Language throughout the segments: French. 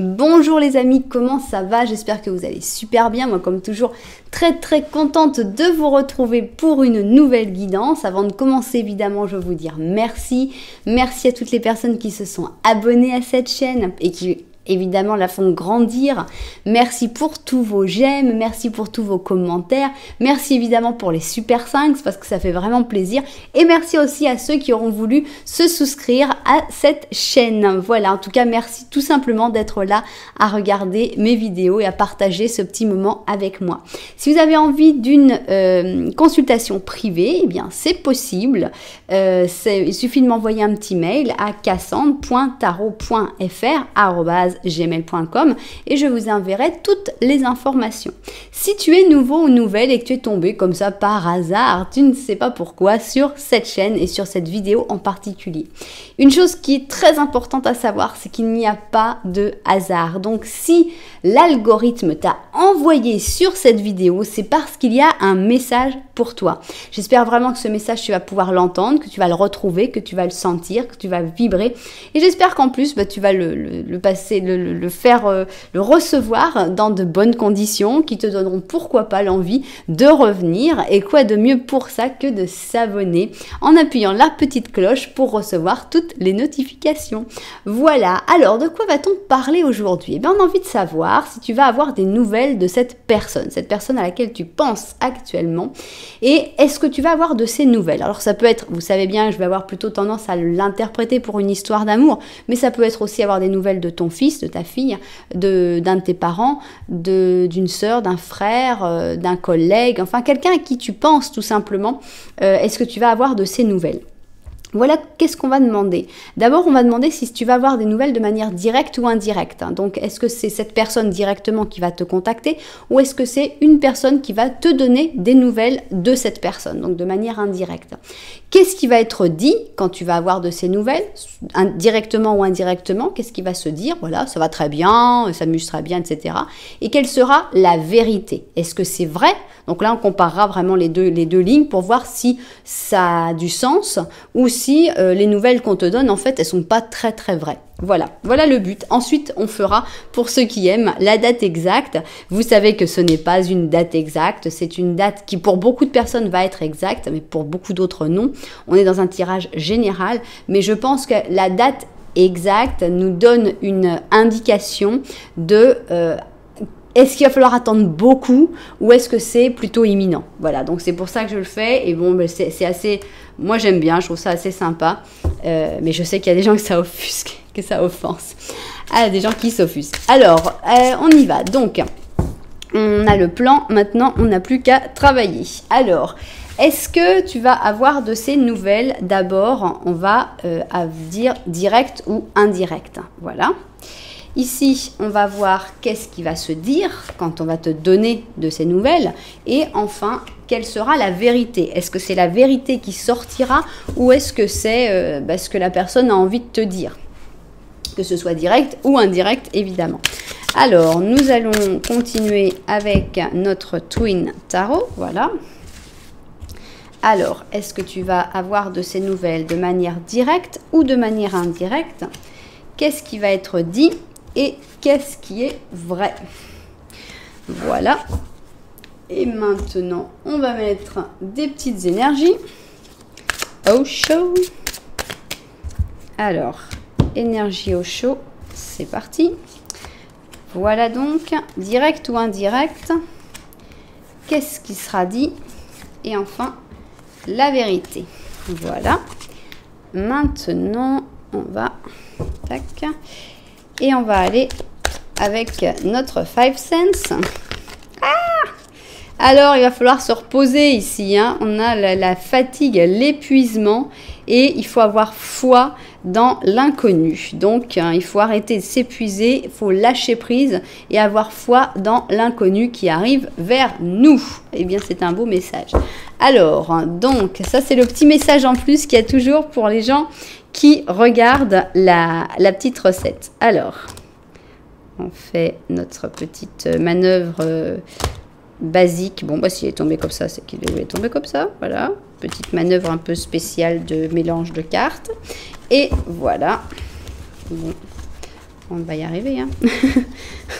Bonjour les amis, comment ça va? J'espère que vous allez super bien. Moi comme toujours très contente de vous retrouver pour une nouvelle guidance. Avant de commencer évidemment je veux vous dire merci. Merci à toutes les personnes qui se sont abonnées à cette chaîne et qui évidemment la font grandir. Merci pour tous vos j'aime, merci pour tous vos commentaires, merci évidemment pour les super 5 parce que ça fait vraiment plaisir, et merci aussi à ceux qui auront voulu se souscrire à cette chaîne. Voilà, en tout cas merci tout simplement d'être là à regarder mes vidéos et à partager ce petit moment avec moi. Si vous avez envie d'une consultation privée, eh bien c'est possible, il suffit de m'envoyer un petit mail à cassandre.tarot.fr@gmail.com et je vous enverrai toutes les informations. Si tu es nouveau ou nouvelle et que tu es tombé comme ça par hasard, tu ne sais pas pourquoi, sur cette chaîne et sur cette vidéo en particulier. Une chose qui est très importante à savoir, c'est qu'il n'y a pas de hasard. Donc si l'algorithme t'a envoyé sur cette vidéo, c'est parce qu'il y a un message pour toi. J'espère vraiment que ce message, tu vas pouvoir l'entendre, que tu vas le retrouver, que tu vas le sentir, que tu vas vibrer, et j'espère qu'en plus tu vas le recevoir dans de bonnes conditions qui te donneront pourquoi pas l'envie de revenir. Et quoi de mieux pour ça que de s'abonner en appuyant la petite cloche pour recevoir toutes les notifications. Voilà, alors de quoi va-t-on parler aujourd'hui? Eh bien on a envie de savoir si tu vas avoir des nouvelles de cette personne à laquelle tu penses actuellement, et est-ce que tu vas avoir de ces nouvelles. Alors ça peut être, vous savez bien, je vais avoir plutôt tendance à l'interpréter pour une histoire d'amour, mais ça peut être aussi avoir des nouvelles de ton fils, de ta fille, d'un de tes parents, d'une sœur, d'un frère, d'un collègue, enfin quelqu'un à qui tu penses tout simplement. Est-ce que tu vas avoir de ces nouvelles? Voilà, qu'est-ce qu'on va demander? D'abord, on va demander si tu vas avoir des nouvelles de manière directe ou indirecte. Donc, est-ce que c'est cette personne directement qui va te contacter, ou est-ce que c'est une personne qui va te donner des nouvelles de cette personne, donc de manière indirecte? Qu'est-ce qui va être dit quand tu vas avoir de ces nouvelles, directement ou indirectement? Qu'est-ce qui va se dire? Voilà, ça va très bien, ça m'amuse très bien, etc. Et quelle sera la vérité? Est-ce que c'est vrai? Donc là, on comparera vraiment les deux lignes pour voir si ça a du sens ou si les nouvelles qu'on te donne, en fait, elles sont pas très vraies. Voilà, voilà le but. Ensuite, on fera, pour ceux qui aiment, la date exacte. Vous savez que ce n'est pas une date exacte, c'est une date qui pour beaucoup de personnes va être exacte, mais pour beaucoup d'autres non. On est dans un tirage général, mais je pense que la date exacte nous donne une indication de... est-ce qu'il va falloir attendre beaucoup ou est-ce que c'est plutôt imminent? Voilà, donc c'est pour ça que je le fais. Et bon, c'est assez... Moi, j'aime bien, je trouve ça assez sympa. Mais je sais qu'il y a des gens que ça offusque, que ça offense. Ah, des gens qui s'offusquent. Alors, on y va. Donc, on a le plan. Maintenant, on n'a plus qu'à travailler. Alors... est-ce que tu vas avoir de ces nouvelles? D'abord, on va dire direct ou indirect. Voilà. Ici, on va voir qu'est-ce qui va se dire quand on va te donner de ces nouvelles. Et enfin, quelle sera la vérité? Est-ce que c'est la vérité qui sortira ou est-ce que c'est ce que la personne a envie de te dire? Que ce soit direct ou indirect, évidemment. Alors, nous allons continuer avec notre Twin Tarot. Voilà. Alors, est-ce que tu vas avoir de ces nouvelles de manière directe ou de manière indirecte? Qu'est-ce qui va être dit et qu'est-ce qui est vrai? Voilà. Et maintenant, on va mettre des petites énergies. Au chaud. Alors, énergie au chaud, c'est parti. Voilà donc, direct ou indirect. Qu'est-ce qui sera dit? Et enfin... la vérité. Voilà. Maintenant, on va... tac. Et on va aller avec notre 5 cents. Ah! Alors, il va falloir se reposer ici. Hein. On a la fatigue, l'épuisement. Et il faut avoir foi dans l'inconnu. Donc, hein, il faut arrêter de s'épuiser. Il faut lâcher prise et avoir foi dans l'inconnu qui arrive vers nous. Eh bien, c'est un beau message. Alors, donc, ça, c'est le petit message en plus qu'il y a toujours pour les gens qui regardent la petite recette. Alors, on fait notre petite manœuvre... basique. Bon, bah, s'il est tombé comme ça, c'est qu'il est tombé comme ça. Voilà. Petite manœuvre un peu spéciale de mélange de cartes. Et voilà. Bon. On va y arriver, hein.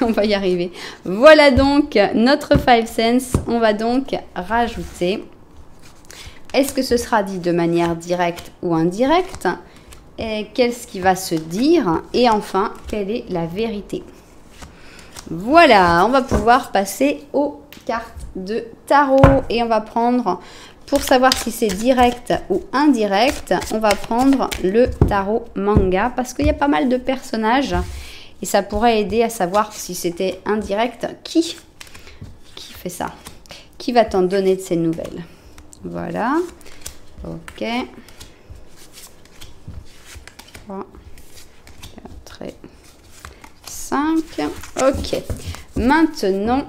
On va y arriver. Voilà donc notre Five Sense. On va donc rajouter. Est-ce que ce sera dit de manière directe ou indirecte? Qu'est-ce qui va se dire? Et enfin, quelle est la vérité? Voilà, on va pouvoir passer aux cartes de tarot. Et on va prendre, pour savoir si c'est direct ou indirect, on va prendre le tarot manga. Parce qu'il y a pas mal de personnages. Et ça pourrait aider à savoir si c'était indirect. Qui fait ça? Qui va t'en donner de ces nouvelles? Voilà. Ok. 3, 4 et 5. Ok. Maintenant,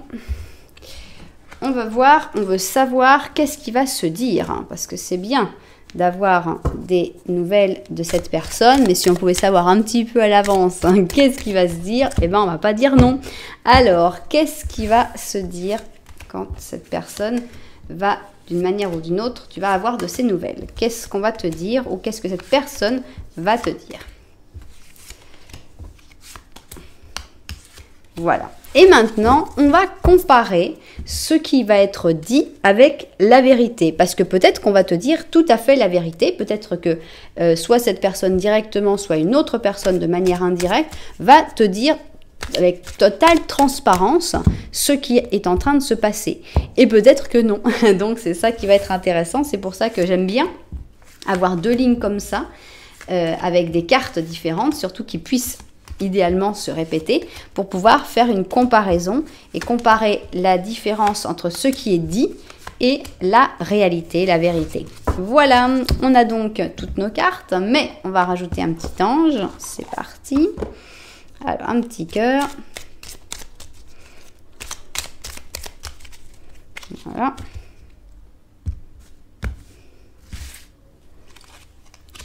on va voir, on veut savoir qu'est-ce qui va se dire. Hein, parce que c'est bien d'avoir des nouvelles de cette personne. Mais si on pouvait savoir un petit peu à l'avance, hein, qu'est-ce qui va se dire, eh bien, on ne va pas dire non. Alors, qu'est-ce qui va se dire quand cette personne va, d'une manière ou d'une autre, tu vas avoir de ces nouvelles? Qu'est-ce qu'on va te dire ou qu'est-ce que cette personne va te dire? Voilà. Et maintenant, on va comparer ce qui va être dit avec la vérité. Parce que peut-être qu'on va te dire tout à fait la vérité. Peut-être que soit cette personne directement, soit une autre personne de manière indirecte va te dire avec totale transparence ce qui est en train de se passer. Et peut-être que non. Donc c'est ça qui va être intéressant. C'est pour ça que j'aime bien avoir deux lignes comme ça, avec des cartes différentes, surtout qui puissent idéalement se répéter, pour pouvoir faire une comparaison et comparer la différence entre ce qui est dit et la réalité, la vérité. Voilà, on a donc toutes nos cartes, mais on va rajouter un petit ange. C'est parti. Alors, un petit cœur. Voilà.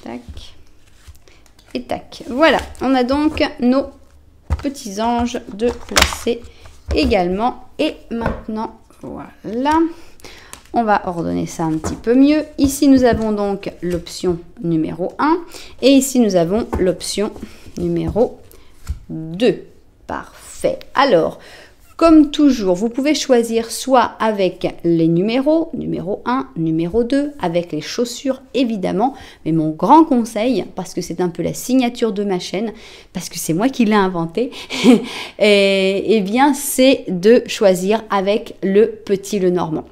Tac. Et tac. Voilà. On a donc nos petits anges de placer également. Et maintenant, voilà. On va ordonner ça un petit peu mieux. Ici, nous avons donc l'option numéro 1. Et ici, nous avons l'option numéro 2. Parfait. Alors, comme toujours, vous pouvez choisir soit avec les numéros, numéro 1, numéro 2, avec les chaussures évidemment, mais mon grand conseil, parce que c'est un peu la signature de ma chaîne, parce que c'est moi qui l'ai inventé, et bien c'est de choisir avec le petit Lenormand.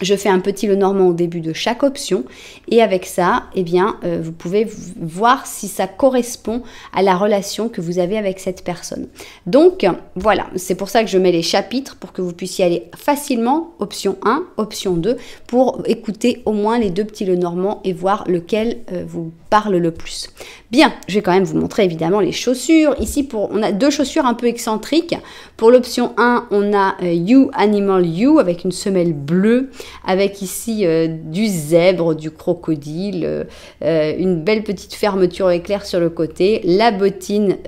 Je fais un petit Lenormand au début de chaque option et avec ça, eh bien, vous pouvez voir si ça correspond à la relation que vous avez avec cette personne. Donc, voilà, c'est pour ça que je mets les chapitres pour que vous puissiez aller facilement, option 1, option 2, pour écouter au moins les deux petits Lenormand et voir lequel vous parle le plus. Bien, je vais quand même vous montrer évidemment les chaussures. Ici, on a deux chaussures un peu excentriques. Pour l'option 1, on a You Animal You avec une semelle bleue, avec ici du zèbre, du crocodile, une belle petite fermeture éclair sur le côté, la bottine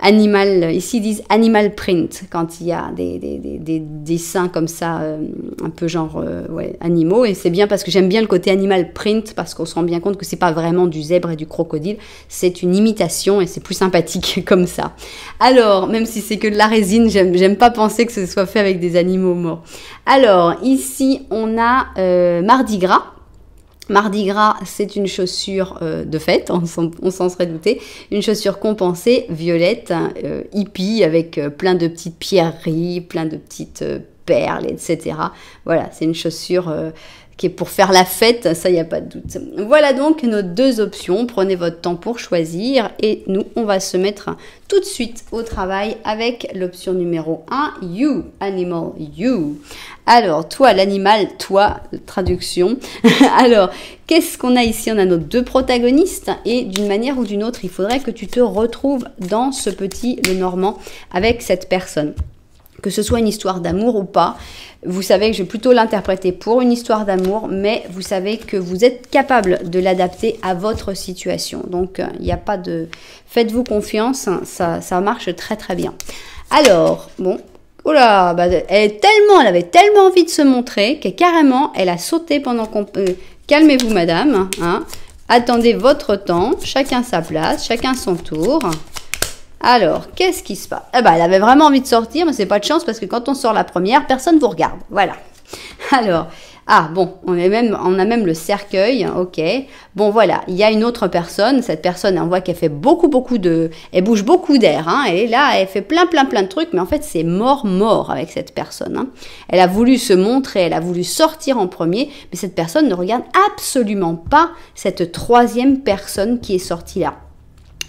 animal, ici ils disent animal print, quand il y a des dessins comme ça, un peu genre ouais, animaux, et c'est bien parce que j'aime bien le côté animal print, parce qu'on se rend bien compte que c'est pas vraiment du zèbre et du crocodile, c'est une imitation et c'est plus sympathique comme ça. Alors, même si c'est que de la résine, j'aime pas penser que ce soit fait avec des animaux morts. Alors, ici on a Mardi Gras. Mardi Gras, c'est une chaussure de fête, on s'en serait douté, une chaussure compensée, violette, hippie, avec plein de petites pierreries, plein de petites perles, etc. Voilà, c'est une chaussure qui est pour faire la fête, ça, il n'y a pas de doute. Voilà donc nos deux options, prenez votre temps pour choisir, et nous, on va se mettre tout de suite au travail avec l'option numéro 1, You, Animal, You. Alors, toi, l'animal, toi, traduction. Alors, qu'est-ce qu'on a ici? On a nos deux protagonistes et d'une manière ou d'une autre, il faudrait que tu te retrouves dans ce petit Lenormand avec cette personne. Que ce soit une histoire d'amour ou pas, vous savez que je vais plutôt l'interpréter pour une histoire d'amour, mais vous savez que vous êtes capable de l'adapter à votre situation. Donc, il n'y a pas de... Faites-vous confiance, ça marche très très bien. Alors, bon... Oh là, bah, elle avait tellement envie de se montrer qu'elle carrément, elle a sauté pendant qu'on... calmez-vous madame, hein, attendez votre temps, chacun sa place, chacun son tour. Alors, qu'est-ce qui se passe? Eh ben, elle avait vraiment envie de sortir, mais c'est pas de chance parce que quand on sort la première, personne ne vous regarde. Voilà. Alors, ah bon, on a même le cercueil, ok. Bon voilà, il y a une autre personne, cette personne, on voit qu'elle fait beaucoup de... Elle bouge beaucoup d'air, hein, et là, elle fait plein de trucs, mais en fait, c'est mort avec cette personne. Hein. Elle a voulu se montrer, elle a voulu sortir en premier, mais cette personne ne regarde absolument pas cette troisième personne qui est sortie là.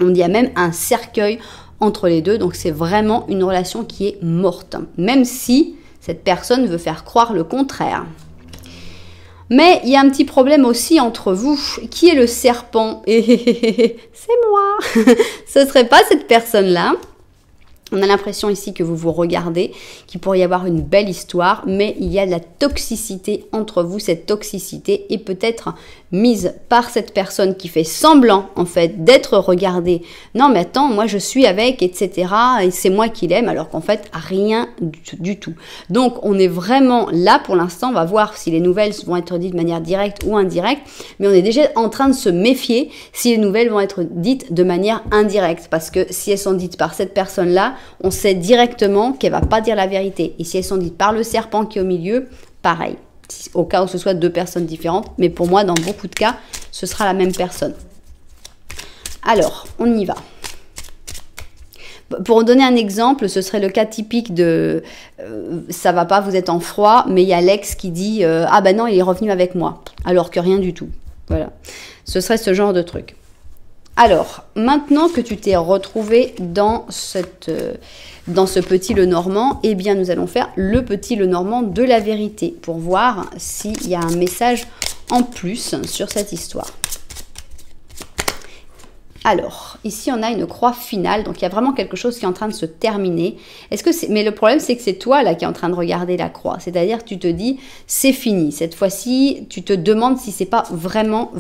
On dit, il y a même un cercueil entre les deux, donc c'est vraiment une relation qui est morte, même si cette personne veut faire croire le contraire. Mais il y a un petit problème aussi entre vous. Qui est le serpent? C'est moi. Ce serait pas cette personne-là. On a l'impression ici que vous vous regardez, qu'il pourrait y avoir une belle histoire, mais il y a de la toxicité entre vous. Cette toxicité est peut-être mise par cette personne qui fait semblant, en fait, d'être regardée. Non, mais attends, moi je suis avec, etc. Et c'est moi qui l'aime, alors qu'en fait, rien du tout. Donc, on est vraiment là pour l'instant. On va voir si les nouvelles vont être dites de manière directe ou indirecte, mais on est déjà en train de se méfier si les nouvelles vont être dites de manière indirecte, parce que si elles sont dites par cette personne-là, on sait directement qu'elle va pas dire la vérité. Et si elles sont dites par le serpent qui est au milieu, pareil. Au cas où ce soit deux personnes différentes, mais pour moi, dans beaucoup de cas, ce sera la même personne. Alors, on y va. Pour donner un exemple, ce serait le cas typique de ça va pas, vous êtes en froid, mais il y a l'ex qui dit ah ben non, il est revenu avec moi, alors que rien du tout. Voilà. Ce serait ce genre de truc. Alors, maintenant que tu t'es retrouvé dans ce petit Lenormand, eh bien, nous allons faire le petit Lenormand de la vérité pour voir s'il y a un message en plus sur cette histoire. Alors, ici, on a une croix finale. Donc, il y a vraiment quelque chose qui est en train de se terminer. Est-ce que c'est... Mais le problème, c'est que c'est toi, là, qui est en train de regarder la croix. C'est-à-dire, tu te dis, c'est fini. Cette fois-ci, tu te demandes si c'est pas vraiment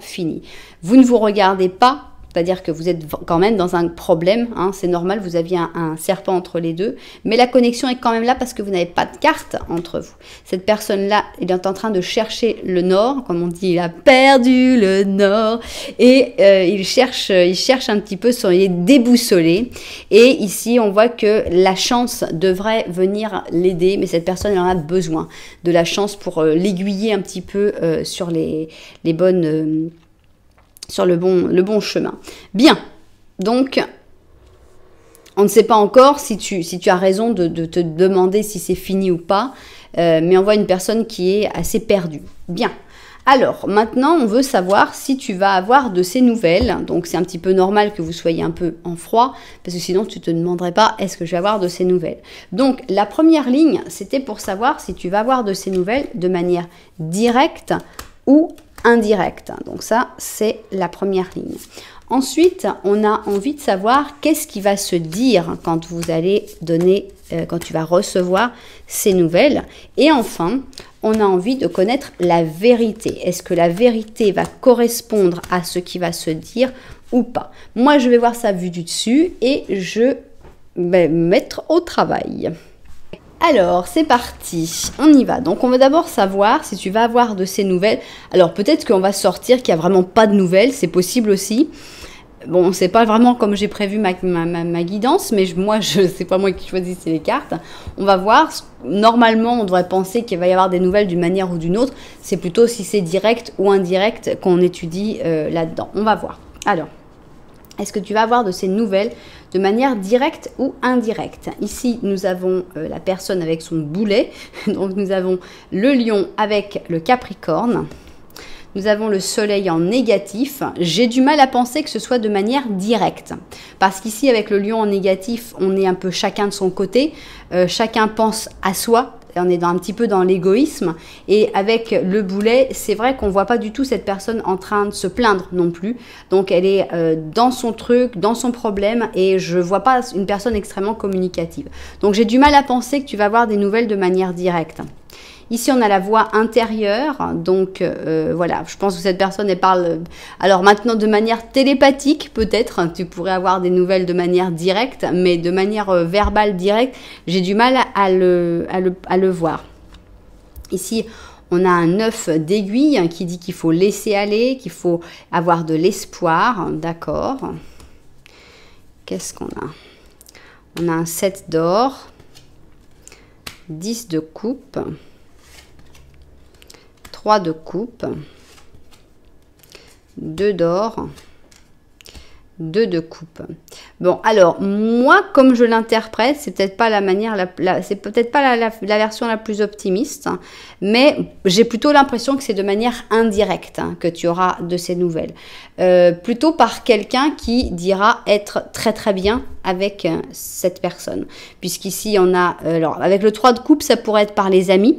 fini. Vous ne vous regardez pas. C'est-à-dire que vous êtes quand même dans un problème. Hein, c'est normal, vous aviez un serpent entre les deux. Mais la connexion est quand même là parce que vous n'avez pas de carte entre vous. Cette personne-là, elle est en train de chercher le nord. Comme on dit, il a perdu le nord. Et il cherche un petit peu, il est déboussolé. Et ici, on voit que la chance devrait venir l'aider. Mais cette personne, elle en a besoin de la chance pour l'aiguiller un petit peu sur les bonnes... sur le bon chemin. Bien, donc on ne sait pas encore si tu as raison de te demander si c'est fini ou pas, mais on voit une personne qui est assez perdue. Bien, alors maintenant on veut savoir si tu vas avoir de ces nouvelles, donc c'est un petit peu normal que vous soyez un peu en froid, parce que sinon tu te demanderais pas est-ce que je vais avoir de ces nouvelles. Donc la première ligne, c'était pour savoir si tu vas avoir de ces nouvelles de manière directe ou indirect. Donc ça, c'est la première ligne. Ensuite, on a envie de savoir qu'est-ce qui va se dire quand vous allez donner, quand tu vas recevoir ces nouvelles. Et enfin, on a envie de connaître la vérité. Est-ce que la vérité va correspondre à ce qui va se dire ou pas? Moi, je vais voir ça vue du dessus et je vais me mettre au travail. Alors, c'est parti, on y va. Donc, on va d'abord savoir si tu vas avoir de ces nouvelles. Alors, peut-être qu'on va sortir qu'il n'y a vraiment pas de nouvelles, c'est possible aussi. Bon, c'est pas vraiment comme j'ai prévu ma guidance, mais c'est pas moi qui choisissais les cartes. On va voir, normalement, on devrait penser qu'il va y avoir des nouvelles d'une manière ou d'une autre. C'est plutôt si c'est direct ou indirect qu'on étudie là-dedans. On va voir. Alors, est-ce que tu vas avoir de ces nouvelles de manière directe ou indirecte? Ici, nous avons la personne avec son boulet. Donc, nous avons le lion avec le capricorne. Nous avons le soleil en négatif. J'ai du mal à penser que ce soit de manière directe. Parce qu'ici, avec le lion en négatif, on est un peu chacun de son côté. Chacun pense à soi. On est un petit peu dans l'égoïsme. Et avec le boulet, c'est vrai qu'on ne voit pas du tout cette personne en train de se plaindre non plus. Donc, elle est dans son truc, dans son problème. Et je ne vois pas une personne extrêmement communicative. Donc, j'ai du mal à penser que tu vas avoir des nouvelles de manière directe. Ici, on a la voix intérieure. Donc, voilà, je pense que cette personne, elle parle... Alors, maintenant, de manière télépathique, peut-être. Tu pourrais avoir des nouvelles de manière directe. Mais de manière verbale directe, j'ai du mal à le voir. Ici, on a un œuf d'aiguille qui dit qu'il faut laisser aller, qu'il faut avoir de l'espoir. D'accord. Qu'est-ce qu'on a? On a un 7 d'or, 10 de coupe, 3 de coupe, 2 d'or, 2 de coupe. Bon, alors, moi, comme je l'interprète, c'est peut-être pas la manière, c'est peut-être pas la version la plus optimiste, hein, mais j'ai plutôt l'impression que c'est de manière indirecte hein, que tu auras de ces nouvelles. Plutôt par quelqu'un qui dira être très très bien avec cette personne. Puisqu'ici, on a, alors, avec le 3 de coupe, ça pourrait être par les amis.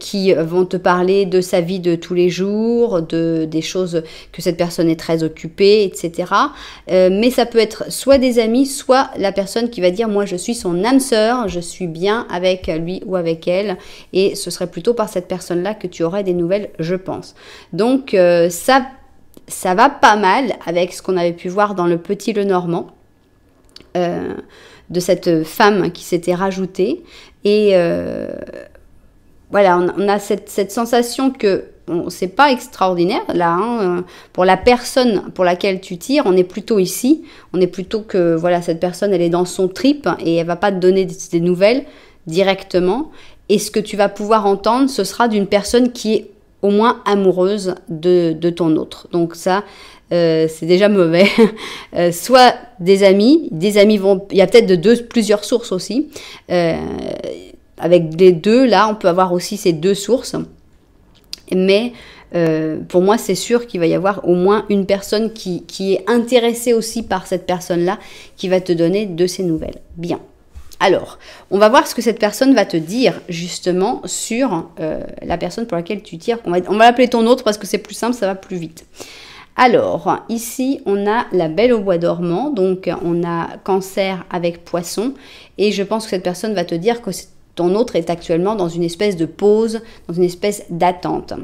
Qui vont te parler de sa vie de tous les jours, des choses que cette personne est très occupée, etc. Mais ça peut être soit des amis, soit la personne qui va dire « moi je suis son âme sœur, je suis bien avec lui ou avec elle » et ce serait plutôt par cette personne-là que tu aurais des nouvelles, je pense. Donc ça va pas mal avec ce qu'on avait pu voir dans le petit Lenormand. De cette femme qui s'était rajoutée et... voilà, on a cette sensation que c'est pas extraordinaire là hein, pour la personne pour laquelle tu tires, on est plutôt ici, on est plutôt que voilà cette personne elle est dans son trip et elle va pas te donner des nouvelles directement et ce que tu vas pouvoir entendre ce sera d'une personne qui est au moins amoureuse de ton autre. Donc ça c'est déjà mauvais. Soit des amis vont, il y a peut-être plusieurs sources aussi. Avec les deux, là, on peut avoir aussi ces deux sources. Mais pour moi, c'est sûr qu'il va y avoir au moins une personne qui est intéressée aussi par cette personne-là, qui va te donner de ses nouvelles. Bien. Alors, on va voir ce que cette personne va te dire, justement, sur la personne pour laquelle tu tires. On va l'appeler ton autre parce que c'est plus simple, ça va plus vite. Alors, ici, on a la Belle au bois dormant. Donc, on a Cancer avec Poisson. Et je pense que cette personne va te dire que c'est ton autre est actuellement dans une espèce de pause, dans une espèce d'attente.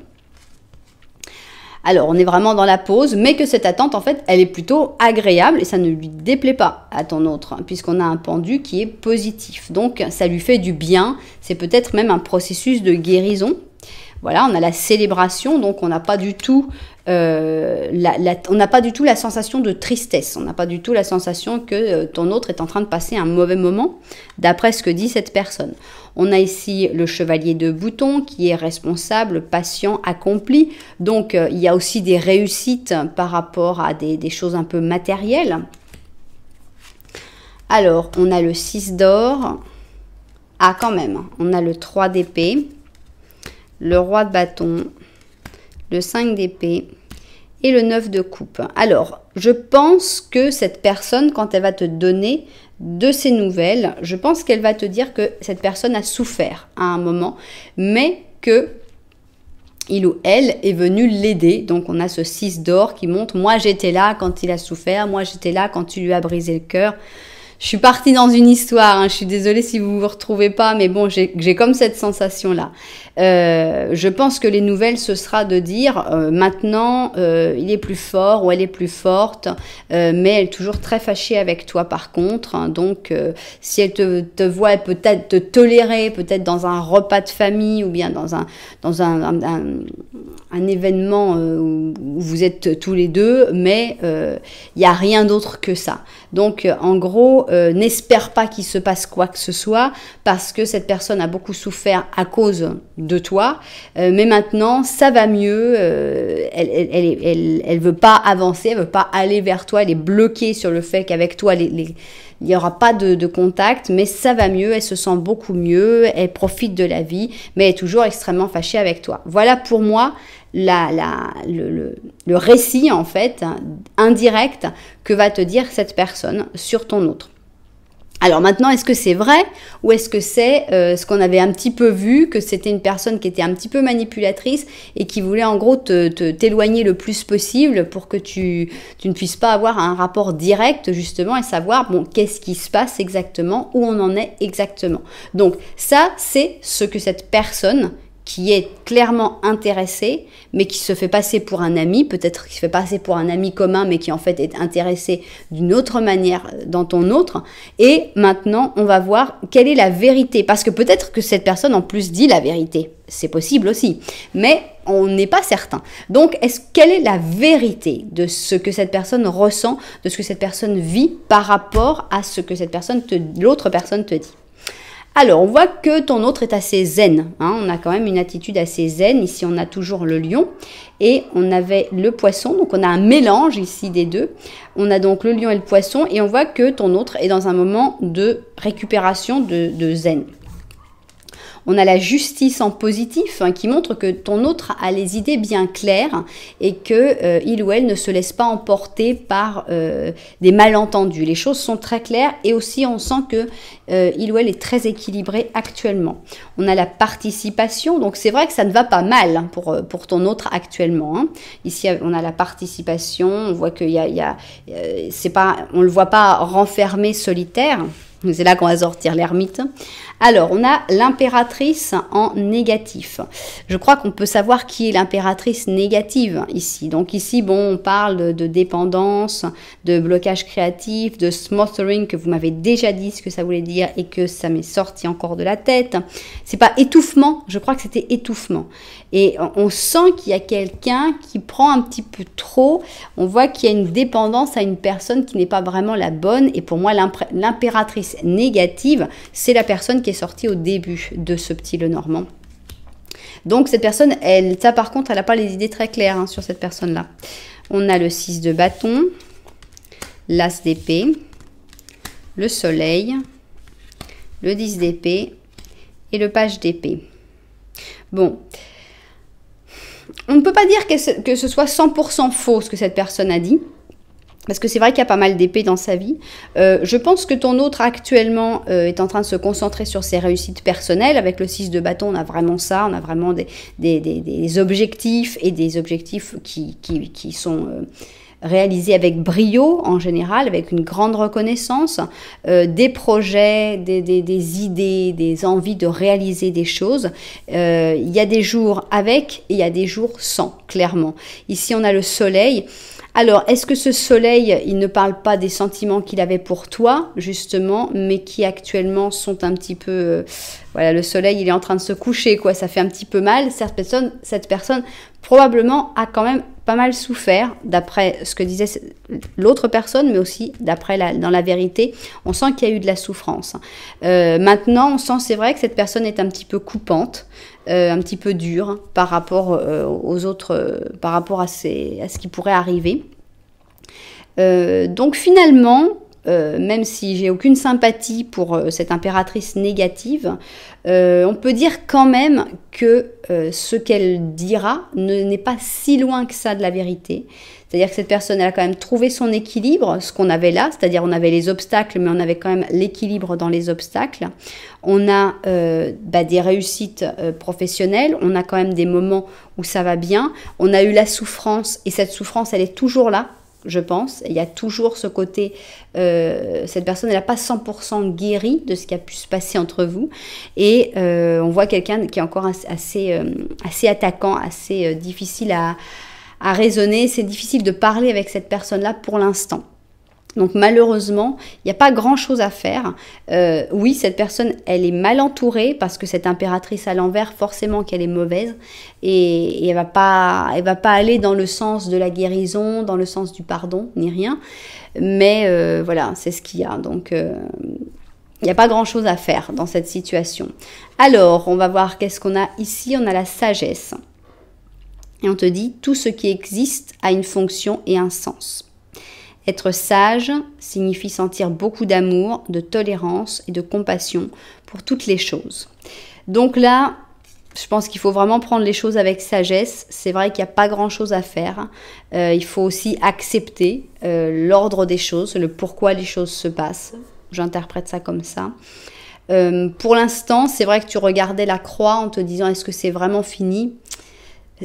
Alors, on est vraiment dans la pause, mais que cette attente, en fait, elle est plutôt agréable et ça ne lui déplaît pas à ton autre, puisqu'on a un pendu qui est positif. Donc, ça lui fait du bien. C'est peut-être même un processus de guérison. Voilà, on a la célébration, donc on n'a pas du tout on n'a pas du tout la sensation de tristesse, on n'a pas du tout la sensation que ton autre est en train de passer un mauvais moment, d'après ce que dit cette personne. On a ici le chevalier de bouton qui est responsable, patient, accompli. Donc il y a aussi des réussites par rapport à des choses un peu matérielles. Alors, on a le 6 d'or. Ah, quand même, on a le 3 d'épée. Le roi de bâton, le 5 d'épée et le 9 de coupe. Alors, je pense que cette personne, quand elle va te donner de ses nouvelles, je pense qu'elle va te dire que cette personne a souffert à un moment, mais que il ou elle est venu l'aider. Donc, on a ce 6 d'or qui montre « moi, j'étais là quand il a souffert, moi, j'étais là quand tu lui as brisé le cœur ». Je suis partie dans une histoire, hein. Je suis désolée si vous ne vous retrouvez pas, mais bon, j'ai comme cette sensation-là. Je pense que les nouvelles, ce sera de dire maintenant, il est plus fort ou elle est plus forte, mais elle est toujours très fâchée avec toi par contre. Hein. Donc, si elle te voit, elle peut peut-être te tolérer, peut-être dans un repas de famille ou bien dans un événement où vous êtes tous les deux, mais il n'y a rien d'autre que ça. Donc, en gros, n'espère pas qu'il se passe quoi que ce soit parce que cette personne a beaucoup souffert à cause de toi. Mais maintenant, ça va mieux. Elle veut pas avancer, elle veut pas aller vers toi. Elle est bloquée sur le fait qu'avec toi, il n'y aura pas de contact, mais ça va mieux, elle se sent beaucoup mieux, elle profite de la vie, mais elle est toujours extrêmement fâchée avec toi. Voilà pour moi le récit, en fait, indirect que va te dire cette personne sur ton autre. Alors maintenant, est-ce que c'est vrai ou est-ce que c'est ce qu'on avait un petit peu vu, que c'était une personne qui était un petit peu manipulatrice et qui voulait en gros t'éloigner le plus possible pour que tu ne puisses pas avoir un rapport direct justement et savoir bon qu'est-ce qui se passe exactement, où on en est exactement. Donc ça, c'est ce que cette personne qui est clairement intéressé, mais qui se fait passer pour un ami, peut-être qui se fait passer pour un ami commun, mais qui en fait est intéressé d'une autre manière dans ton autre. Et maintenant, on va voir quelle est la vérité. Parce que peut-être que cette personne en plus dit la vérité. C'est possible aussi. Mais on n'est pas certain. Donc, quelle est la vérité de ce que cette personne ressent, de ce que cette personne vit par rapport à ce que l'autre personne te dit? Alors, on voit que ton autre est assez zen. Hein, on a quand même une attitude assez zen. Ici, on a toujours le lion et on avait le poisson. Donc, on a un mélange ici des deux. On a donc le lion et le poisson et on voit que ton autre est dans un moment de récupération de zen. On a la justice en positif hein, qui montre que ton autre a les idées bien claires et que il ou elle ne se laisse pas emporter par des malentendus. Les choses sont très claires et aussi on sent que il ou elle est très équilibré actuellement. On a la participation, donc c'est vrai que ça ne va pas mal hein, pour ton autre actuellement. Hein. Ici on a la participation, on voit qu'il y a, c'est pas, on le voit pas renfermé, solitaire. C'est là qu'on va sortir l'ermite. Alors, on a l'impératrice en négatif. Je crois qu'on peut savoir qui est l'impératrice négative ici. Donc ici, bon, on parle de dépendance, de blocage créatif, de smothering que vous m'avez déjà dit ce que ça voulait dire et que ça m'est sorti encore de la tête. C'est pas étouffement, je crois que c'était étouffement. Et on sent qu'il y a quelqu'un qui prend un petit peu trop. On voit qu'il y a une dépendance à une personne qui n'est pas vraiment la bonne. Et pour moi, l'impératrice négative, c'est la personne qui est sortie au début de ce petit Lenormand. Donc cette personne, elle, ça par contre, elle n'a pas les idées très claires hein, sur cette personne-là. On a le 6 de bâton, l'as d'épée, le soleil, le 10 d'épée et le page d'épée. Bon, on ne peut pas dire que ce soit 100% faux ce que cette personne a dit. Parce que c'est vrai qu'il y a pas mal d'épées dans sa vie. Je pense que ton autre actuellement est en train de se concentrer sur ses réussites personnelles. Avec le 6 de bâton, on a vraiment ça. On a vraiment des objectifs et des objectifs qui sont réalisés avec brio en général, avec une grande reconnaissance, des projets, des idées, des envies de réaliser des choses. Il y a des jours avec et il y a des jours sans, clairement. Ici, on a le soleil. Alors, est-ce que ce soleil, il ne parle pas des sentiments qu'il avait pour toi, justement, mais qui actuellement sont un petit peu... voilà, le soleil, il est en train de se coucher, quoi. Ça fait un petit peu mal. Cette personne probablement, a quand même pas mal souffert, d'après ce que disait l'autre personne, mais aussi d'après dans la vérité. On sent qu'il y a eu de la souffrance. Maintenant, on sent, c'est vrai, que cette personne est un petit peu coupante. Un petit peu dur hein, par rapport aux autres, par rapport à ce qui pourrait arriver. Donc finalement, même si j'ai aucune sympathie pour cette impératrice négative, on peut dire quand même que ce qu'elle dira n'est pas si loin que ça de la vérité. C'est-à-dire que cette personne, elle a quand même trouvé son équilibre, ce qu'on avait là, c'est-à-dire on avait les obstacles, mais on avait quand même l'équilibre dans les obstacles. On a des réussites professionnelles, on a quand même des moments où ça va bien, on a eu la souffrance, et cette souffrance, elle est toujours là, je pense. Il y a toujours ce côté, cette personne, elle n'a pas 100% guéri de ce qui a pu se passer entre vous. Et on voit quelqu'un qui est encore assez attaquant, assez difficile à raisonner. C'est difficile de parler avec cette personne-là pour l'instant. Donc malheureusement, il n'y a pas grand-chose à faire. Oui, cette personne, elle est mal entourée parce que cette impératrice à l'envers, forcément qu'elle est mauvaise et elle va pas aller dans le sens de la guérison, dans le sens du pardon, ni rien. Mais voilà, c'est ce qu'il y a. Donc il n'y a pas grand-chose à faire dans cette situation. Alors, on va voir qu'est-ce qu'on a ici. On a la sagesse. Et on te dit, tout ce qui existe a une fonction et un sens. Être sage signifie sentir beaucoup d'amour, de tolérance et de compassion pour toutes les choses. Donc là, je pense qu'il faut vraiment prendre les choses avec sagesse. C'est vrai qu'il n'y a pas grand-chose à faire. Il faut aussi accepter l'ordre des choses, le pourquoi les choses se passent. J'interprète ça comme ça. Pour l'instant, c'est vrai que tu regardais la croix en te disant « est-ce que c'est vraiment fini ?»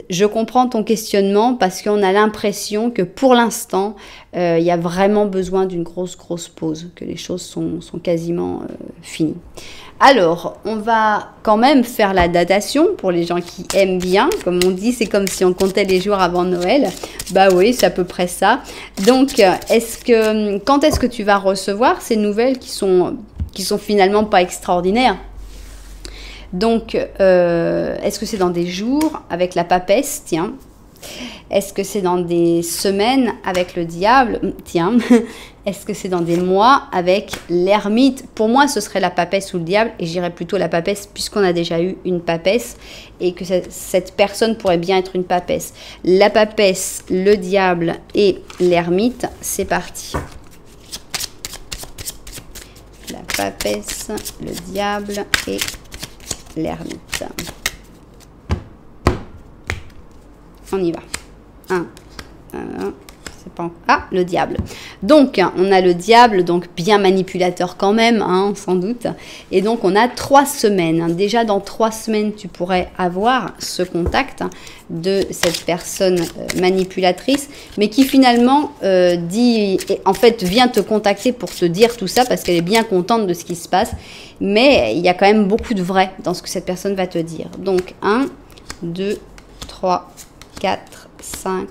Je comprends ton questionnement parce qu'on a l'impression que pour l'instant, il y a vraiment besoin d'une grosse pause, que les choses sont quasiment finies. Alors, on va quand même faire la datation pour les gens qui aiment bien. Comme on dit, c'est comme si on comptait les jours avant Noël. Bah oui, c'est à peu près ça. Donc, quand est-ce que tu vas recevoir ces nouvelles qui sont finalement pas extraordinaires ? Donc, est-ce que c'est dans des jours avec la papesse? Tiens. Est-ce que c'est dans des semaines avec le diable? Tiens. Est-ce que c'est dans des mois avec l'ermite? Pour moi, ce serait la papesse ou le diable, et j'irais plutôt la papesse puisqu'on a déjà eu une papesse et que cette personne pourrait bien être une papesse. La papesse, le diable et l'ermite, c'est parti. La papesse, le diable et l'ermite. On y va. Ah, le diable. Donc, on a le diable, donc bien manipulateur quand même, hein, sans doute. Et donc, on a 3 semaines. Déjà, dans 3 semaines, tu pourrais avoir ce contact de cette personne manipulatrice, mais qui finalement dit, en fait, vient te contacter pour te dire tout ça parce qu'elle est bien contente de ce qui se passe. Mais il y a quand même beaucoup de vrai dans ce que cette personne va te dire. Donc, 1, 2, 3, 4, 5,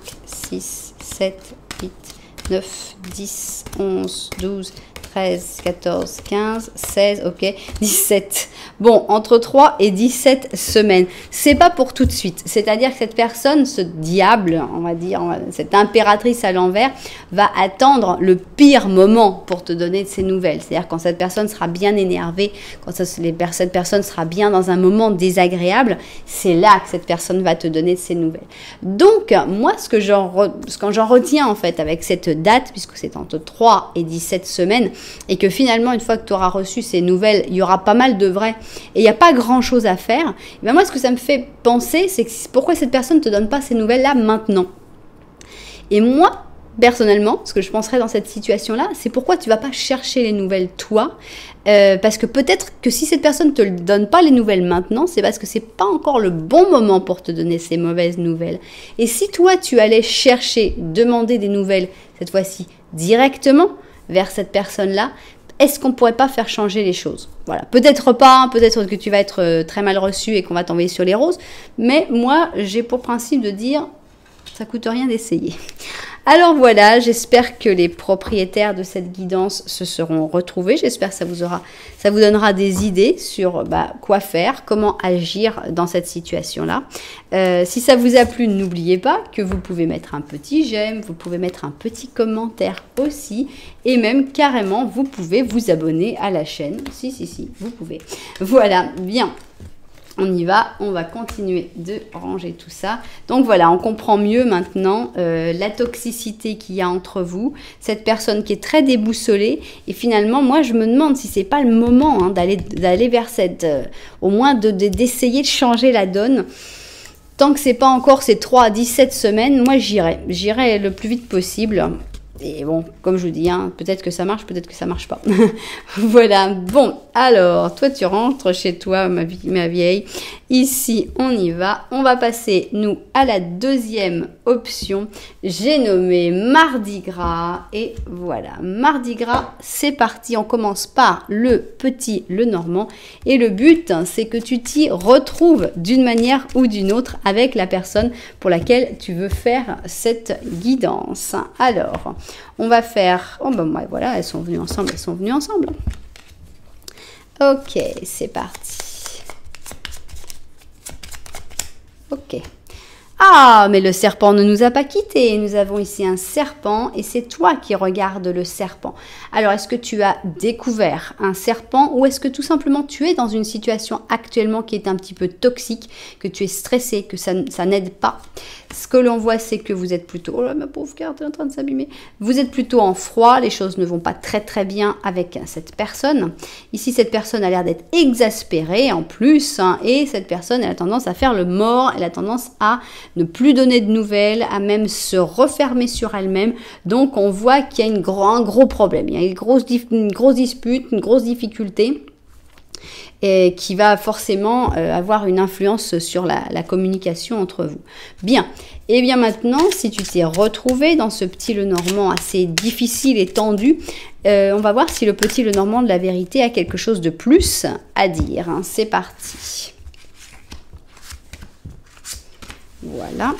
6, 7, 8, 9, 10, 11, 12, 13, 14, 15, 16, ok, 17. Bon, entre 3 et 17 semaines. C'est pas pour tout de suite. C'est-à-dire que cette personne, ce diable, on va dire, cette impératrice à l'envers, va attendre le pire moment pour te donner de ses nouvelles. C'est-à-dire quand cette personne sera bien énervée, quand cette personne sera bien dans un moment désagréable, c'est là que cette personne va te donner de ses nouvelles. Donc, moi, ce que j'en retiens, en fait, avec cette date, puisque c'est entre 3 et 17 semaines, et que finalement, une fois que tu auras reçu ces nouvelles, il y aura pas mal de vrais et il n'y a pas grand-chose à faire. Et bien moi, ce que ça me fait penser, c'est pourquoi cette personne ne te donne pas ces nouvelles-là maintenant. Et moi, personnellement, ce que je penserais dans cette situation-là, c'est pourquoi tu ne vas pas chercher les nouvelles toi, parce que peut-être que si cette personne ne te donne pas les nouvelles maintenant, c'est parce que ce n'est pas encore le bon moment pour te donner ces mauvaises nouvelles. Et si toi, tu allais chercher, demander des nouvelles, cette fois-ci directement, vers cette personne-là, est-ce qu'on ne pourrait pas faire changer les choses? Voilà, peut-être pas, peut-être que tu vas être très mal reçu et qu'on va t'envoyer sur les roses, mais moi, j'ai pour principe de dire, ça ne coûte rien d'essayer. Alors voilà, j'espère que les propriétaires de cette guidance se seront retrouvés. J'espère que ça vous donnera des idées sur quoi faire, comment agir dans cette situation-là. Si ça vous a plu, n'oubliez pas que vous pouvez mettre un petit j'aime, vous pouvez mettre un petit commentaire aussi, et même carrément, vous pouvez vous abonner à la chaîne. Si, vous pouvez. Voilà, bien. On y va, on va continuer de ranger tout ça. Donc voilà, on comprend mieux maintenant la toxicité qu'il y a entre vous, cette personne qui est très déboussolée. Et finalement, moi, je me demande si c'est pas le moment d'aller vers cette... au moins d'essayer de changer la donne. Tant que c'est pas encore ces 3 à 17 semaines, moi, j'irai le plus vite possible. Et bon, comme je vous dis, hein, peut-être que ça marche, peut-être que ça marche pas. Voilà, bon, alors, toi tu rentres chez toi, ma vieille. Ici, on y va. On va passer, nous, à la deuxième option. J'ai nommé Mardi Gras. Et voilà, Mardi Gras, c'est parti. On commence par le petit Lenormand. Et le but, c'est que tu t'y retrouves d'une manière ou d'une autre avec la personne pour laquelle tu veux faire cette guidance. Alors... on va faire... oh ben ouais, voilà, elles sont venues ensemble. Ok, c'est parti. Ok. Ah, mais le serpent ne nous a pas quittés. Nous avons ici un serpent et c'est toi qui regardes le serpent. Alors, est-ce que tu as découvert un serpent ou est-ce que tout simplement tu es dans une situation actuellement qui est un petit peu toxique, que tu es stressé, que ça n'aide pas? Ce que l'on voit, c'est que vous êtes plutôt... oh là, ma pauvre carte est en train de s'abîmer. Vous êtes plutôt en froid, les choses ne vont pas très très bien avec cette personne. Ici, cette personne a l'air d'être exaspérée en plus hein, et cette personne, elle a tendance à faire le mort, elle a tendance à ne plus donner de nouvelles, à même se refermer sur elle-même. Donc, on voit qu'il y a un gros problème. Il y a une grosse dispute, une grosse difficulté et qui va forcément avoir une influence sur la communication entre vous. Bien, et bien maintenant, si tu t'es retrouvé dans ce petit Lenormand assez difficile et tendu, on va voir si le petit Lenormand de la vérité a quelque chose de plus à dire. Hein. C'est parti. Voilà,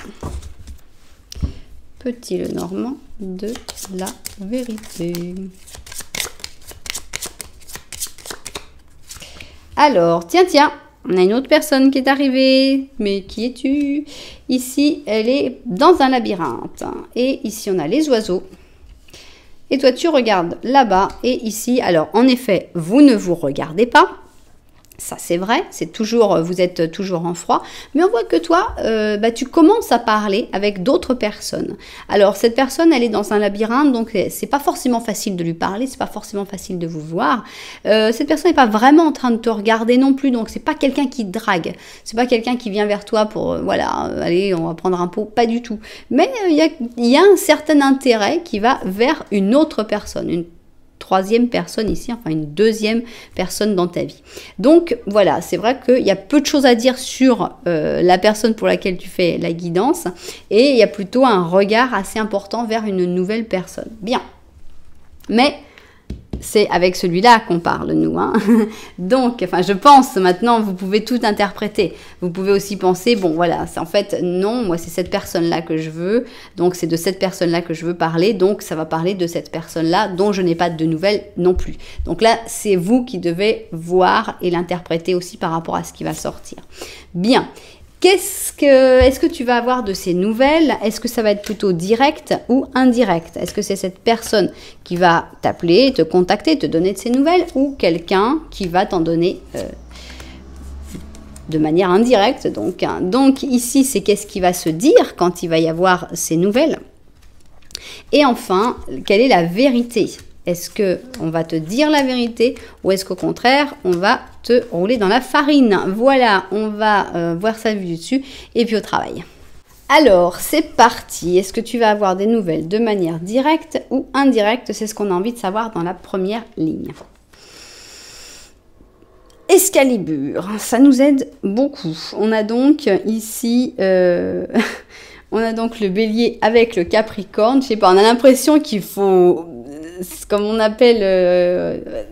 petit Lenormand de la vérité. Alors, tiens, On a une autre personne qui est arrivée. Mais qui es-tu? Ici, elle est dans un labyrinthe. Et ici, on a les oiseaux. Et toi, tu regardes là-bas. Et ici, alors, en effet, vous ne vous regardez pas. Ça, c'est vrai. C'est toujours, vous êtes toujours en froid. Mais on voit que toi, tu commences à parler avec d'autres personnes. Alors, cette personne, elle est dans un labyrinthe. Donc, c'est pas forcément facile de lui parler. C'est pas forcément facile de vous voir. Cette personne n'est pas vraiment en train de te regarder non plus. Donc, c'est pas quelqu'un qui te drague. C'est pas quelqu'un qui vient vers toi pour, allez, on va prendre un pot. Pas du tout. Mais il y a un certain intérêt qui va vers une autre personne. Une troisième personne ici, enfin une deuxième personne dans ta vie. Donc voilà, c'est vrai qu'il y a peu de choses à dire sur la personne pour laquelle tu fais la guidance et il y a plutôt un regard assez important vers une nouvelle personne. Bien, mais c'est avec celui-là qu'on parle, nous. Hein. Donc, enfin, je pense maintenant, vous pouvez tout interpréter. Vous pouvez aussi penser, bon, voilà, en fait, non, moi, c'est cette personne-là que je veux. Donc, c'est de cette personne-là que je veux parler. Donc, ça va parler de cette personne-là dont je n'ai pas de nouvelles non plus. Donc là, c'est vous qui devez voir et l'interpréter aussi par rapport à ce qui va sortir. Bien. Est-ce que tu vas avoir de ces nouvelles? Est-ce que ça va être plutôt direct ou indirect? Est-ce que c'est cette personne qui va t'appeler, te contacter, te donner de ces nouvelles ou quelqu'un qui va t'en donner de manière indirecte? Donc, hein. Donc ici, c'est qu'est-ce qui va se dire quand il va y avoir ces nouvelles? Et enfin, quelle est la vérité? Est-ce qu'on va te dire la vérité ou est-ce qu'au contraire, on va te rouler dans la farine? Voilà, on va voir ça du dessus et puis au travail. Alors, c'est parti. Est-ce que tu vas avoir des nouvelles de manière directe ou indirecte? C'est ce qu'on a envie de savoir dans la première ligne. Excalibur, ça nous aide beaucoup. On a donc ici... on a donc le bélier avec le capricorne. Je sais pas, on a l'impression qu'il faut... comme on appelle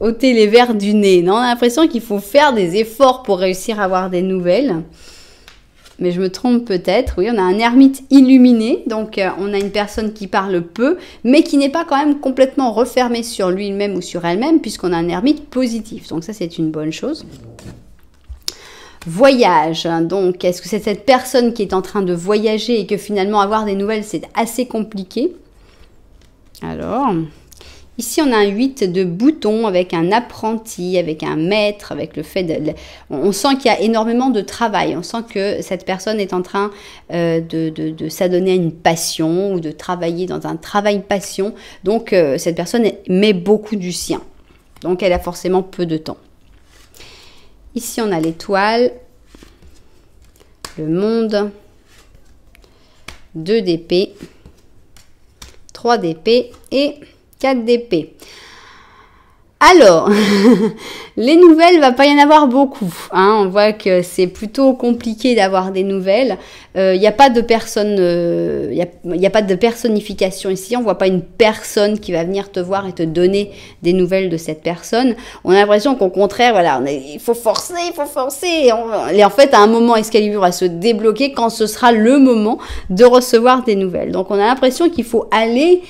ôter les vers du nez. Non, on a l'impression qu'il faut faire des efforts pour réussir à avoir des nouvelles. Mais je me trompe peut-être. Oui, on a un ermite illuminé. Donc, on a une personne qui parle peu, mais qui n'est pas quand même complètement refermée sur lui-même ou sur elle-même, puisqu'on a un ermite positif. Donc, ça, c'est une bonne chose. Voyage, donc est-ce que c'est cette personne qui est en train de voyager et que finalement avoir des nouvelles c'est assez compliqué? Alors, ici on a un 8 de bouton avec un apprenti, avec un maître, avec le fait de... On sent qu'il y a énormément de travail, on sent que cette personne est en train de s'adonner à une passion ou de travailler dans un travail passion, donc cette personne met beaucoup du sien, donc elle a forcément peu de temps. Ici, on a l'étoile, le monde, 2 d'épée, 3 d'épée et 4 d'épée. Alors, les nouvelles, il ne va pas y en avoir beaucoup. Hein. On voit que c'est plutôt compliqué d'avoir des nouvelles. Il n'y a pas de personne, il n'y a pas de personnification ici. On ne voit pas une personne qui va venir te voir et te donner des nouvelles de cette personne. On a l'impression qu'au contraire, voilà, il faut forcer. Et en fait, à un moment, Excalibur va se débloquer quand ce sera le moment de recevoir des nouvelles. Donc, on a l'impression qu'il faut aller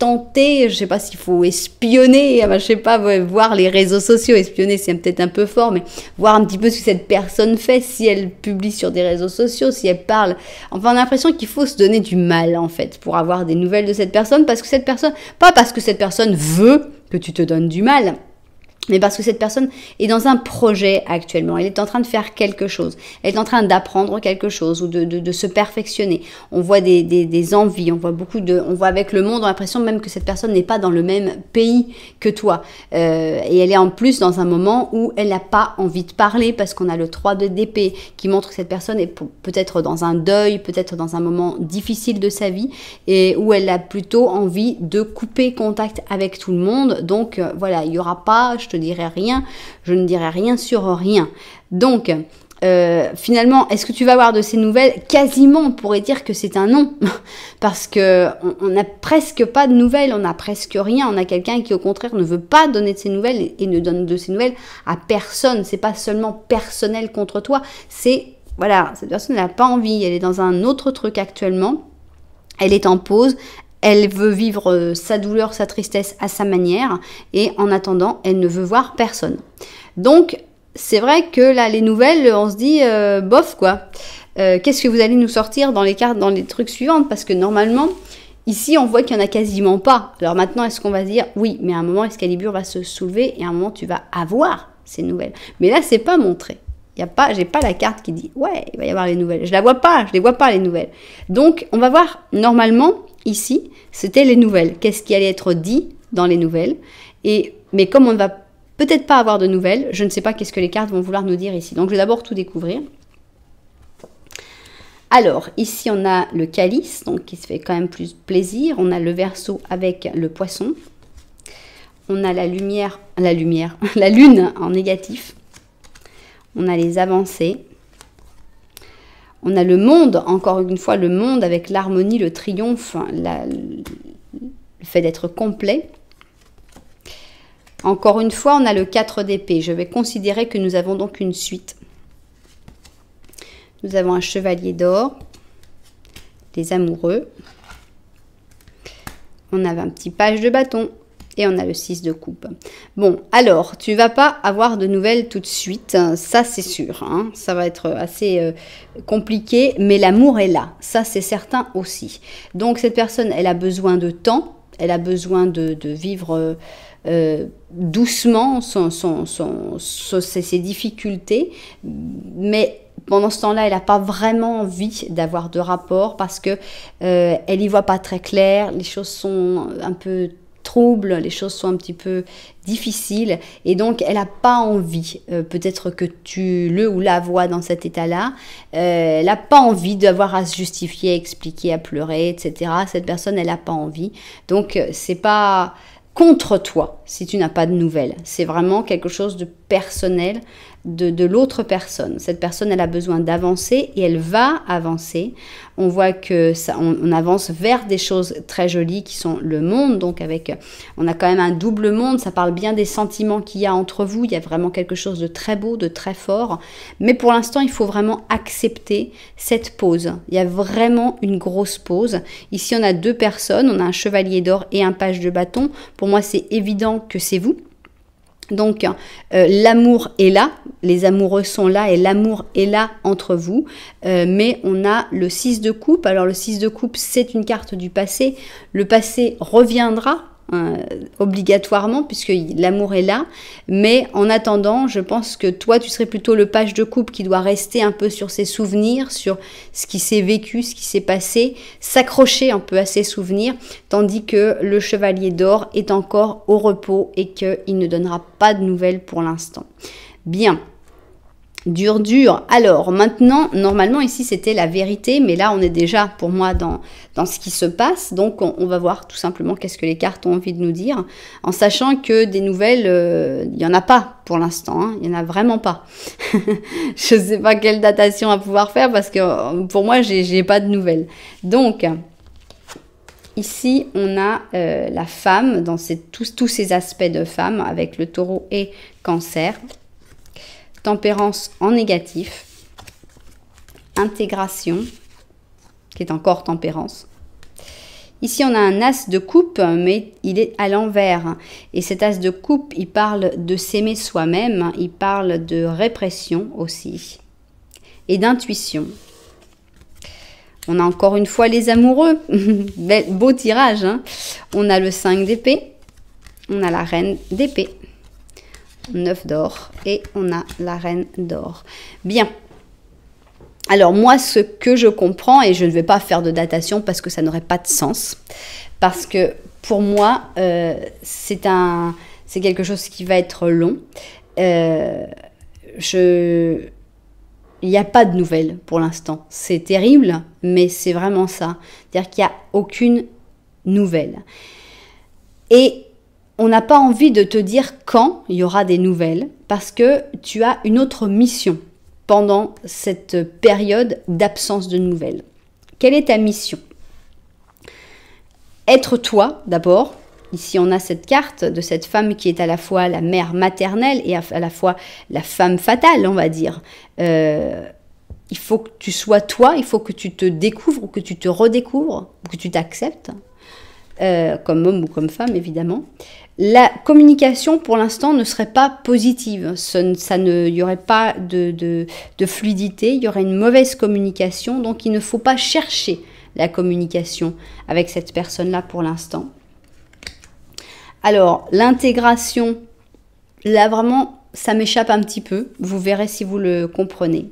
tenter, je ne sais pas s'il faut espionner, je ne sais pas, voir les réseaux sociaux, espionner c'est peut-être un peu fort, mais voir un petit peu ce que cette personne fait, si elle publie sur des réseaux sociaux, si elle parle. Enfin, on a l'impression qu'il faut se donner du mal, en fait, pour avoir des nouvelles de cette personne, parce que cette personne, pas parce que cette personne veut que tu te donnes du mal, mais parce que cette personne est dans un projet actuellement, elle est en train de faire quelque chose, elle est en train d'apprendre quelque chose ou de se perfectionner. On voit des envies, on voit beaucoup de, on voit avec le monde, on a l'impression même que cette personne n'est pas dans le même pays que toi. Et elle est en plus dans un moment où elle n'a pas envie de parler parce qu'on a le 3 de d'épée qui montre que cette personne est peut-être dans un deuil, peut-être dans un moment difficile de sa vie et où elle a plutôt envie de couper contact avec tout le monde. Donc voilà, il n'y aura pas... je ne dirai rien sur rien. Donc, finalement, est-ce que tu vas avoir de ces nouvelles? Quasiment, on pourrait dire que c'est un non. Parce qu'on n'a presque pas de nouvelles, on n'a presque rien. On a quelqu'un qui, au contraire, ne veut pas donner de ses nouvelles et ne donne de ses nouvelles à personne. C'est pas seulement personnel contre toi, c'est, voilà, cette personne n'a pas envie. Elle est dans un autre truc actuellement. Elle est en pause. Elle veut vivre sa douleur, sa tristesse à sa manière et en attendant, elle ne veut voir personne. Donc, c'est vrai que là, les nouvelles, on se dit bof quoi. Qu'est-ce que vous allez nous sortir dans les cartes, dans les trucs suivantes? Parce que normalement, ici, on voit qu'il n'y en a quasiment pas. Alors maintenant, est-ce qu'on va se dire, oui, mais à un moment, Excalibur va se soulever et à un moment, tu vas avoir ces nouvelles. Mais là, c'est pas montré. Il y a pas, j'ai pas la carte qui dit, ouais, il va y avoir les nouvelles. Je la vois pas, je les vois pas les nouvelles. Donc, on va voir, normalement, ici, c'était les nouvelles. Qu'est-ce qui allait être dit dans les nouvelles? Et, mais comme on ne va peut-être pas avoir de nouvelles, je ne sais pas qu'est-ce que les cartes vont vouloir nous dire ici. Donc, je vais d'abord tout découvrir. Alors, ici, on a le calice, donc qui se fait quand même plus plaisir. On a le verseau avec le poisson. On a la lune en négatif. On a les avancées. On a le monde, encore une fois, le monde avec l'harmonie, le triomphe, le fait d'être complet. Encore une fois, on a le 4 d'épée. Je vais considérer que nous avons donc une suite. Nous avons un chevalier d'or, les amoureux. On a un petit page de bâton et on a le 6 de coupe. Bon, alors, tu ne vas pas avoir de nouvelles tout de suite, ça c'est sûr. Hein. Ça va être assez compliqué, mais l'amour est là, ça c'est certain aussi. Donc cette personne, elle a besoin de temps, elle a besoin de vivre doucement ses difficultés, mais pendant ce temps-là, elle n'a pas vraiment envie d'avoir de rapport parce qu'elle n'y voit pas très clair, les choses sont un peu troubles, les choses sont un petit peu difficiles et donc elle n'a pas envie, peut-être que tu le ou la vois dans cet état-là, elle n'a pas envie d'avoir à se justifier, à expliquer, à pleurer, etc. Cette personne, elle n'a pas envie, donc c'est pas contre toi si tu n'as pas de nouvelles. C'est vraiment quelque chose de personnel de l'autre personne. Cette personne, elle a besoin d'avancer et elle va avancer. On voit que ça, on avance vers des choses très jolies qui sont le monde. Donc avec, on a quand même un double monde. Ça parle bien des sentiments qu'il y a entre vous. Il y a vraiment quelque chose de très beau, de très fort. Mais pour l'instant, il faut vraiment accepter cette pause. Il y a vraiment une grosse pause. Ici, on a deux personnes. On a un chevalier d'or et un page de bâton. Pour moi, c'est évident que c'est vous. Donc, l'amour est là, les amoureux sont là et l'amour est là entre vous, mais on a le 6 de coupe. Alors, le 6 de coupe, c'est une carte du passé. Le passé reviendra obligatoirement puisque l'amour est là, mais en attendant, je pense que toi, tu serais plutôt le page de coupe qui doit rester un peu sur ses souvenirs, sur ce qui s'est vécu, ce qui s'est passé, s'accrocher un peu à ses souvenirs, tandis que le chevalier d'or est encore au repos et qu'il ne donnera pas de nouvelles pour l'instant. Bien. Dur, dur. Alors maintenant, normalement ici c'était la vérité, mais là on est déjà pour moi dans ce qui se passe. Donc on va voir tout simplement qu'est-ce que les cartes ont envie de nous dire, en sachant que des nouvelles, il n'y en a pas pour l'instant, hein, il n'y en a vraiment pas. Je ne sais pas quelle datation à pouvoir faire parce que pour moi j'ai pas de nouvelles. Donc ici on a la femme dans tous ces aspects de femme avec le taureau et cancer. Tempérance en négatif, intégration, qui est encore tempérance. Ici, on a un as de coupe, mais il est à l'envers. Et cet as de coupe, il parle de s'aimer soi-même, il parle de répression aussi, et d'intuition. On a encore une fois les amoureux, beau tirage. Hein. On a le 5 d'épée, on a la reine d'épée. 9 d'or et on a la reine d'or. Bien. Alors moi, ce que je comprends, et je ne vais pas faire de datation parce que ça n'aurait pas de sens, parce que pour moi, c'est quelque chose qui va être long. Il n'y a pas de nouvelles pour l'instant. C'est terrible, mais c'est vraiment ça. C'est-à-dire qu'il n'y a aucune nouvelle. Et on n'a pas envie de te dire quand il y aura des nouvelles parce que tu as une autre mission pendant cette période d'absence de nouvelles. Quelle est ta mission? Être toi d'abord. Ici, on a cette carte de cette femme qui est à la fois la mère maternelle et à la fois la femme fatale, on va dire. Il faut que tu sois toi, il faut que tu te découvres, que tu te redécouvres, que tu t'acceptes. Comme homme ou comme femme, évidemment. la communication pour l'instant ne serait pas positive, il n'y aurait pas de fluidité, il y aurait une mauvaise communication, donc il ne faut pas chercher la communication avec cette personne-là pour l'instant. Alors, l'intégration, là vraiment, ça m'échappe un petit peu, vous verrez si vous le comprenez.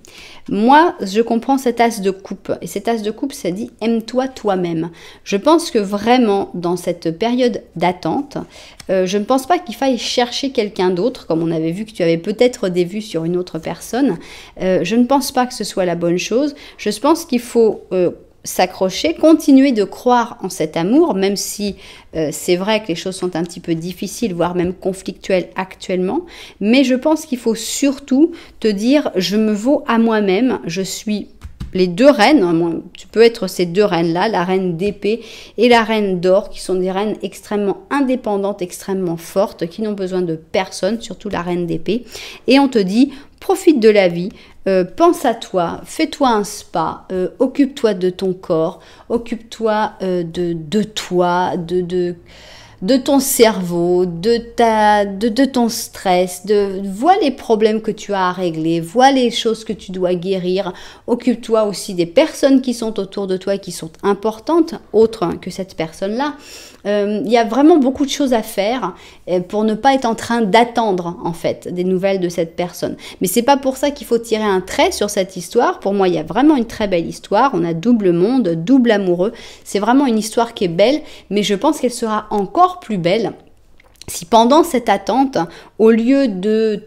Moi, je comprends cet as de coupe, et cet as de coupe, ça dit « aime-toi toi-même ». Je pense que vraiment, dans cette période d'attente, je ne pense pas qu'il faille chercher quelqu'un d'autre, comme on avait vu que tu avais peut-être des vues sur une autre personne. Je ne pense pas que ce soit la bonne chose. Je pense qu'il faut s'accrocher, continuer de croire en cet amour, même si c'est vrai que les choses sont un petit peu difficiles, voire même conflictuelles actuellement, mais je pense qu'il faut surtout te dire « je me vaux à moi-même, je suis les deux reines », tu peux être ces deux reines-là, la reine d'épée et la reine d'or, qui sont des reines extrêmement indépendantes, extrêmement fortes, qui n'ont besoin de personne, surtout la reine d'épée, et on te dit « profite de la vie ». Pense à toi, fais-toi un spa, occupe-toi de ton corps, occupe-toi de toi, de ton cerveau, de ton stress, vois les problèmes que tu as à régler, vois les choses que tu dois guérir, occupe-toi aussi des personnes qui sont autour de toi et qui sont importantes, autres que cette personne-là. Il y a vraiment beaucoup de choses à faire pour ne pas être en train d'attendre en fait des nouvelles de cette personne. Mais c'est pas pour ça qu'il faut tirer un trait sur cette histoire. Pour moi, il y a vraiment une très belle histoire. On a double monde, double amoureux. C'est vraiment une histoire qui est belle, mais je pense qu'elle sera encore plus belle si pendant cette attente, au lieu de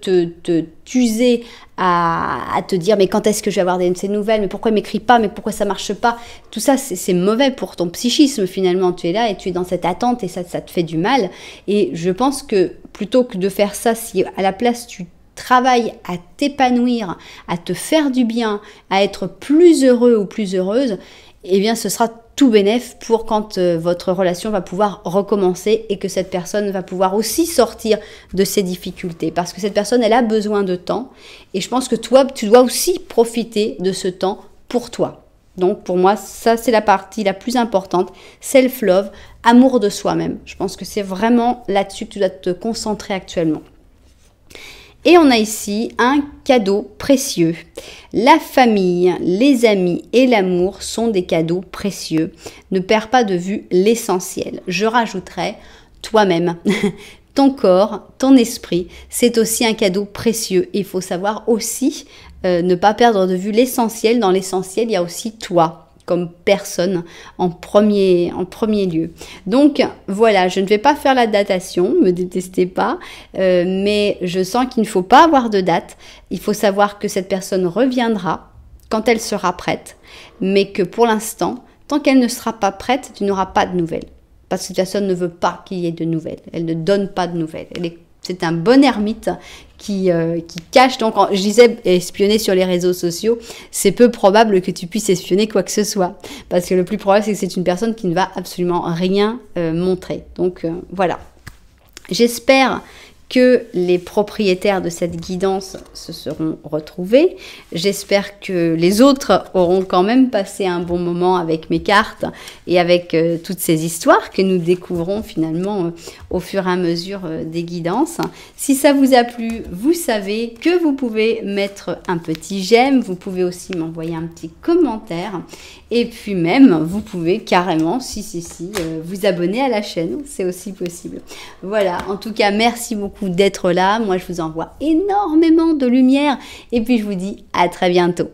t'user à te dire mais quand est-ce que je vais avoir ces nouvelles, mais pourquoi il m'écrit pas, mais pourquoi ça marche pas, tout ça c'est mauvais pour ton psychisme finalement, tu es là et tu es dans cette attente et ça te fait du mal. Et je pense que plutôt que de faire ça, si à la place tu travailles à t'épanouir, à te faire du bien, à être plus heureux ou plus heureuse, eh bien ce sera tout bénef pour quand votre relation va pouvoir recommencer et que cette personne va pouvoir aussi sortir de ses difficultés. Parce que cette personne, elle a besoin de temps et je pense que toi, tu dois aussi profiter de ce temps pour toi. Donc pour moi, ça c'est la partie la plus importante, self-love, amour de soi-même. Je pense que c'est vraiment là-dessus que tu dois te concentrer actuellement. Et on a ici un cadeau précieux. La famille, les amis et l'amour sont des cadeaux précieux. Ne perds pas de vue l'essentiel. Je rajouterai toi-même. Ton corps, ton esprit, c'est aussi un cadeau précieux. Il faut savoir aussi ne pas perdre de vue l'essentiel. Dans l'essentiel, il y a aussi toi comme personne en premier lieu. Donc voilà, je ne vais pas faire la datation, me détestez pas, mais je sens qu'il ne faut pas avoir de date. Il faut savoir que cette personne reviendra quand elle sera prête, mais que pour l'instant, tant qu'elle ne sera pas prête, tu n'auras pas de nouvelles. Parce que cette personne ne veut pas qu'il y ait de nouvelles, elle ne donne pas de nouvelles, c'est un bon ermite qui cache. Donc, je disais espionner sur les réseaux sociaux, c'est peu probable que tu puisses espionner quoi que ce soit. Parce que le plus probable, c'est que c'est une personne qui ne va absolument rien montrer. Donc, voilà. J'espère que les propriétaires de cette guidance se seront retrouvés. J'espère que les autres auront quand même passé un bon moment avec mes cartes et avec toutes ces histoires que nous découvrons finalement au fur et à mesure des guidances. Si ça vous a plu, vous savez que vous pouvez mettre un petit j'aime, vous pouvez aussi m'envoyer un petit commentaire et puis même vous pouvez carrément, vous abonner à la chaîne, c'est aussi possible. Voilà, en tout cas, merci beaucoup d'être là. Moi, je vous envoie énormément de lumière et puis je vous dis à très bientôt.